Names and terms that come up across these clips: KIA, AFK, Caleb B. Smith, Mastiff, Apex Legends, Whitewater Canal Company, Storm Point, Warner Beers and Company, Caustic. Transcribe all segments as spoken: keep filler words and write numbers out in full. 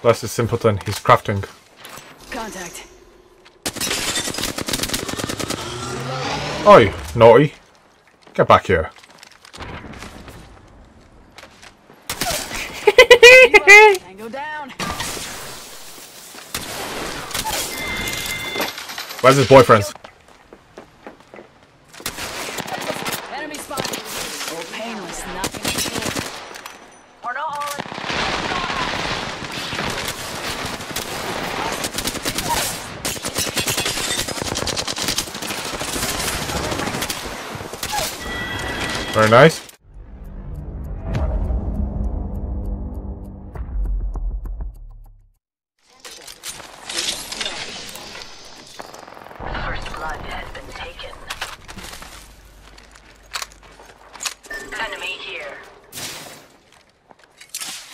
Bless is simpleton, he's crafting. Contact. Oi, naughty. Get back here. Tango down. Where's his boyfriends? Enemy spotted. All painless, nothing short. We're not all in. Very nice.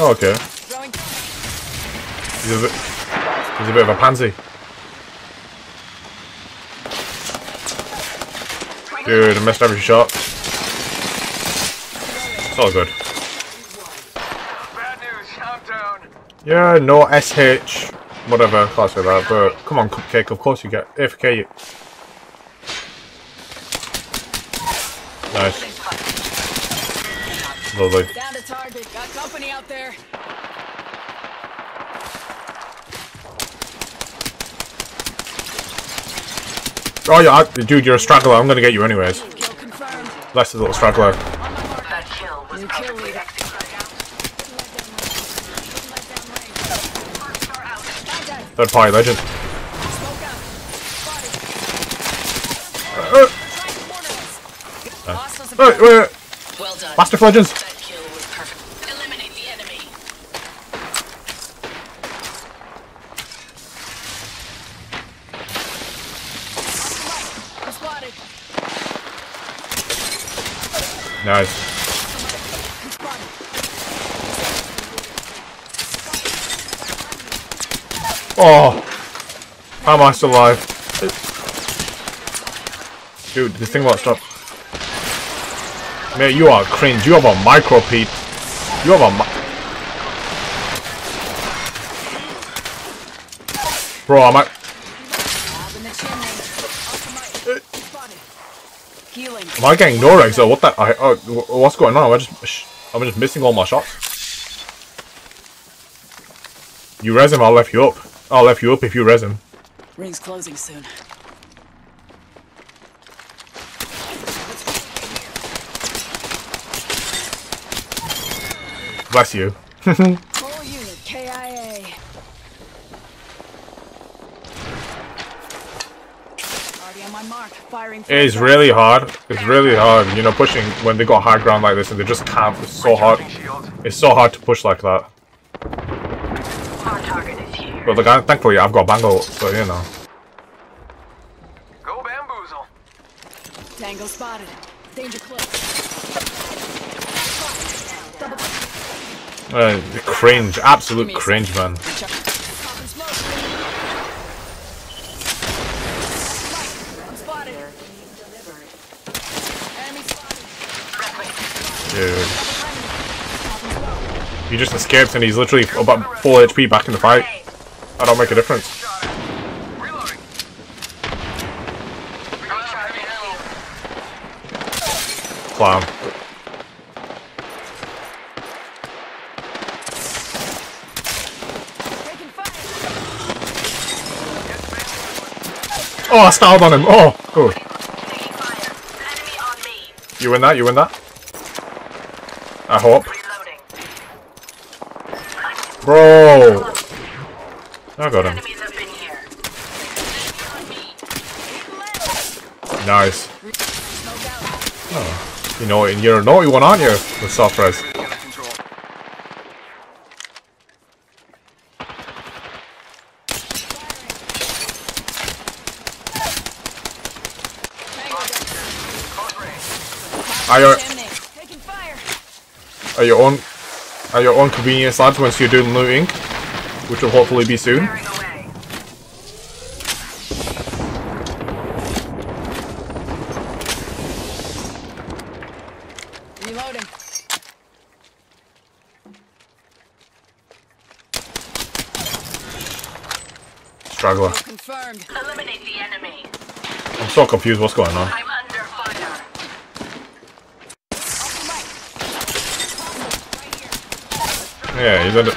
Oh, okay. He's a bit, he's a bit of a pansy. Dude, I missed every shot. It's all good. Bad news, I'm down. Yeah, no S H. Whatever, class with that, but come on, Cupcake, of course you get A F K. Nice. Lovely. Target. Got company out there. Oh, yeah, I, dude, you're a straggler. I'm gonna get you anyways. Bless the little straggler. That kill was perfectly executed. Third party legend. Uh, wait, wait, wait. Mastiff legends. Nice. Oh, how am I still alive? Dude, this thing won't stop. Man, you are cringe. You have a micro peep. You have a mi- Bro, I'm at- Am I getting no regs or what the? I, oh, what's going on? Am I just, I'm just missing all my shots. You res him, I'll left you up. I'll left you up if you res him. Ring's closing soon. Bless you. Whole unit K I A. It's really hard. It's really hard, you know, pushing when they got high ground like this and they just can't. It's so hard. It's so hard to push like that. But look, I, thankfully I've got Bango, so you know. Go bamboozle. Tango spotted. Danger close. Uh, cringe, absolute cringe, man. Dude. He just escaped and he's literally about full H P back in the fight. That don't make a difference. Clown. Oh, I stalled on him. Oh, good. You win that, you win that. I hope. Bro! I got him. Nice. Oh, you know, and you're a naughty one, aren't you? With soft res. I. At your own, at your own convenience, lads. Once you're doing looting, which will hopefully be soon. Reloading. Dragua. Eliminate the enemy. I'm so confused what's going on. I'm under fire. Yeah, he's under.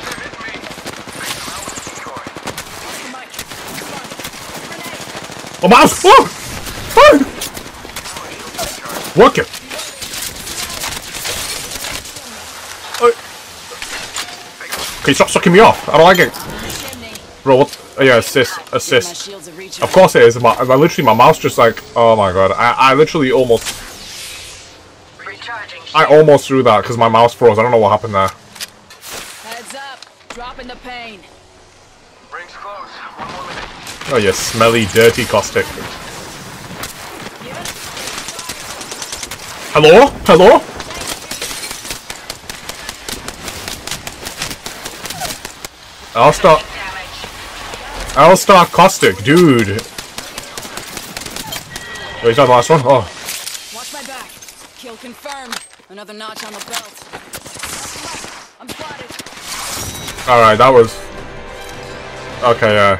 Oh, mouse! Oh! Oh! Work it! Oh. Okay, stop sucking me off. I don't like it. Bro, what? Oh, yeah, assist. Assist. Of course it is. My, I literally, my mouse just like. Oh my god. I, I literally almost. I almost threw that because my mouse froze. I don't know what happened there. Heads up. Dropping the pain. Rings close. One more minute. Oh, you smelly, dirty caustic. Hello? Hello? I'll start. I'll start caustic, dude. Wait, oh, he's not the last one? Oh. Watch my back. Kill confirmed. Another notch on the belt. I'm spotted. Alright, that was. Okay, yeah. Uh...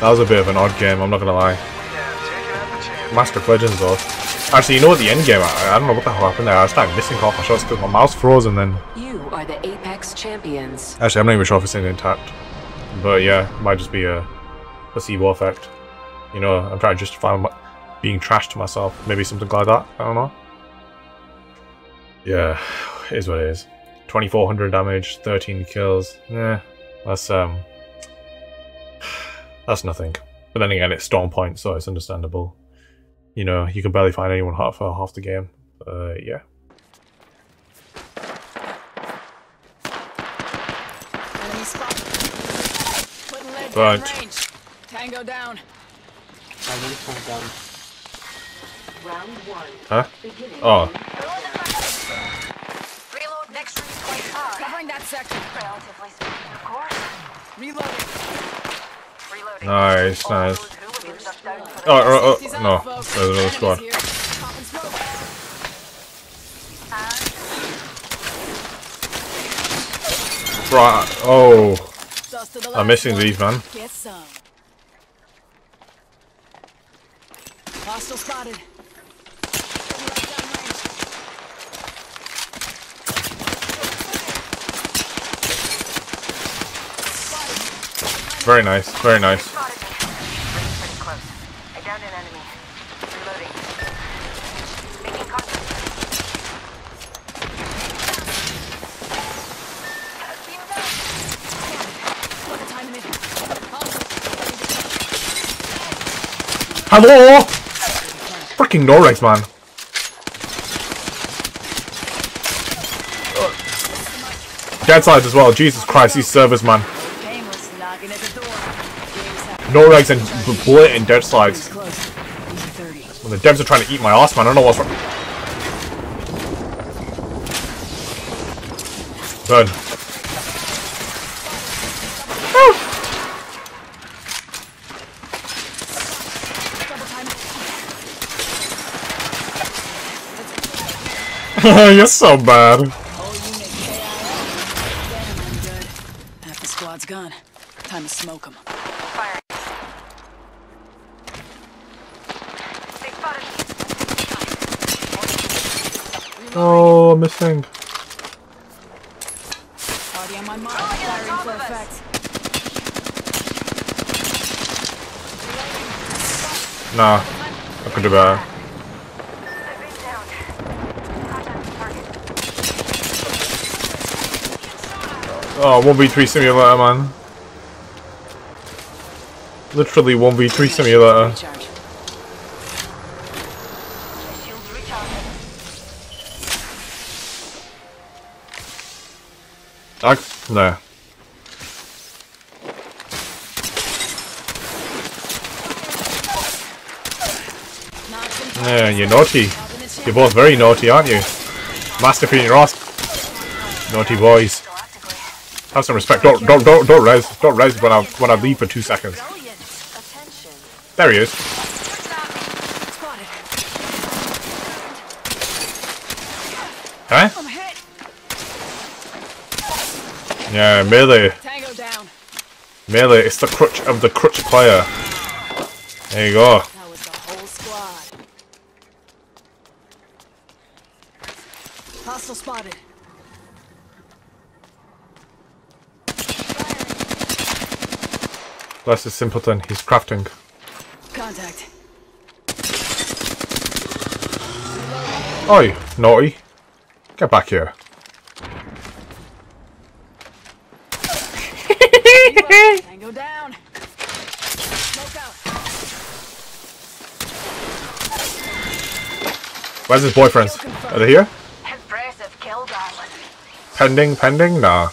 That was a bit of an odd game, I'm not gonna lie. Apex Legends though. Actually, you know what the end game, I, I don't know what the hell happened there. I started missing half my shots because my mouse froze and then... You are the Apex Champions. Actually, I'm not even sure if it's anything tapped. But yeah, it might just be a placebo effect. You know, I'm trying to justify my, being trashed to myself. Maybe something like that, I don't know. Yeah, it is what it is. twenty-four hundred damage, thirteen kills. Yeah, that's um... that's nothing. But then again, it's Storm Point, so it's understandable. You know, you can barely find anyone hot for half the game. Uh, yeah. But Tango down. Round one. Huh? Beginning. Oh. Reload next request. Covering that section. Relatively speaking, of course. Reloading. Nice, nice. Oh, oh, oh, no. There's another squad. Right. Oh. I'm missing these, man. Very nice, very nice. Hello! Freaking Norex, man. Dead sides as well. Jesus Christ, these servers, man. Norex and blatant dead sides. Well, the devs are trying to eat my ass, man. I don't know what's wrong. Burn. You're so bad. Half the squad's gone. Time to smoke them. Fire. Oh, I'm missing. Already on my mark. Nah, I could do better. Oh, one v three simulator, man. Literally one v three simulator. I, no. Yeah, you're naughty. You're both very naughty, aren't you? Mastiff in your ass. Naughty boys. Have some respect. Don't don't don't don't res. Don't res when I when I leave for two seconds. There he is. Huh? Yeah, melee. Melee, it's the crutch of the crutch player. There you go. Hostile spotted. Bless the simpleton, he's crafting. Contact. Oi, naughty. Get back here. Tango down. Smoke out. Where's his boyfriends? Are they here? Pending, pending? Nah.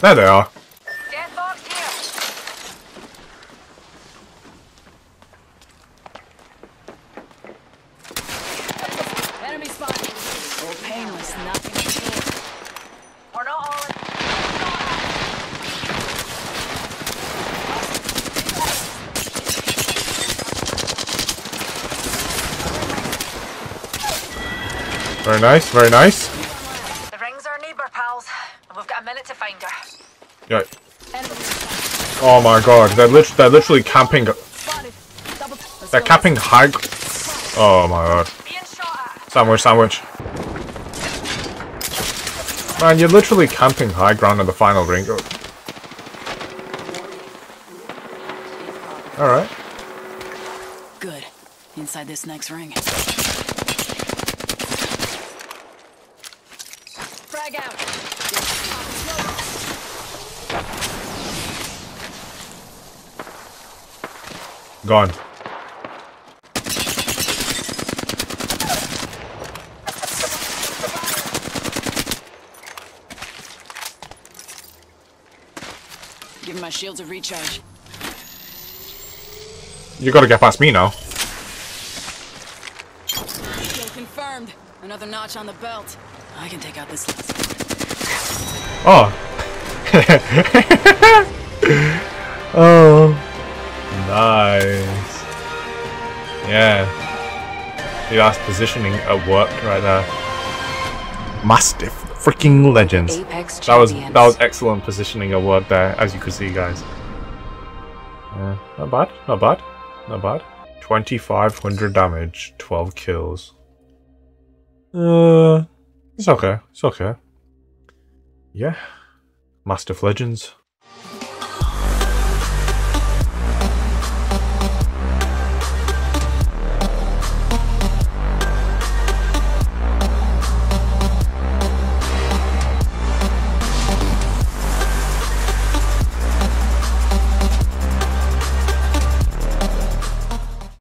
There they are. Very nice, very nice. The rings are neighbor pals, and we've got a minute to find her. Yeah. Oh my god, they're literally, they're literally camping. They're camping high. Oh my god. Sandwich, sandwich. Man, you're literally camping high ground in the final ring. All right. Good. Inside this next ring. Frag out. Gone. Give my shields a recharge. You gotta get past me now. Kill confirmed. Another notch on the belt. I can take out this last one. Oh. Oh. Nice. Yeah. The last positioning at work right there. Mastiff freaking Legends. Apex that was that was excellent positioning at work there, as you could see, guys. Yeah, not bad, not bad, not bad. twenty-five hundred damage, twelve kills. Uh. It's okay, it's okay. Yeah. Mastiff Legends.